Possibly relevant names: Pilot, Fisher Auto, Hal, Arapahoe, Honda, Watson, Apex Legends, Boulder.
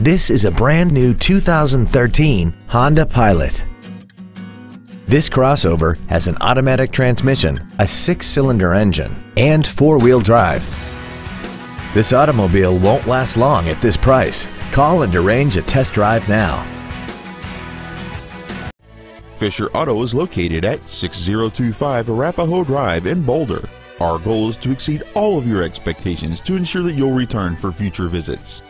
This is a brand new 2013 Honda Pilot. This crossover has an automatic transmission, a 6-cylinder engine, and 4-wheel drive. This automobile won't last long at this price. Call and arrange a test drive now. Fisher Auto is located at 6025 Arapahoe Drive in Boulder. Our goal is to exceed all of your expectations to ensure that you'll return for future visits.